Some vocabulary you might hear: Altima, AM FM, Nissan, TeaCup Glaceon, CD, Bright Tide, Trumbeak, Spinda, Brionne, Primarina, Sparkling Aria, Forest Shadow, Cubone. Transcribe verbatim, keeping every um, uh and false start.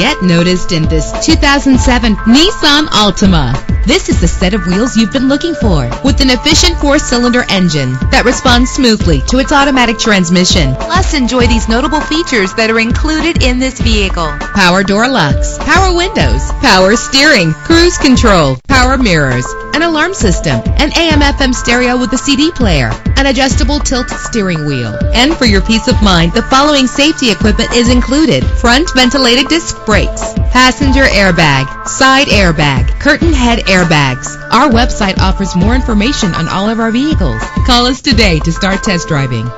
get noticed in this two thousand seven Nissan Altima. This is the set of wheels you've been looking for, with an efficient four-cylinder engine that responds smoothly to its automatic transmission. Plus, enjoy these notable features that are included in this vehicle: power door locks, power windows, power steering, cruise control, power mirrors, an alarm system, an A M F M stereo with a C D player, an adjustable tilt steering wheel. And for your peace of mind, the following safety equipment is included: front ventilated disc brakes, passenger airbag, side airbag, curtain head airbags. Our website offers more information on all of our vehicles. Call us today to start test driving.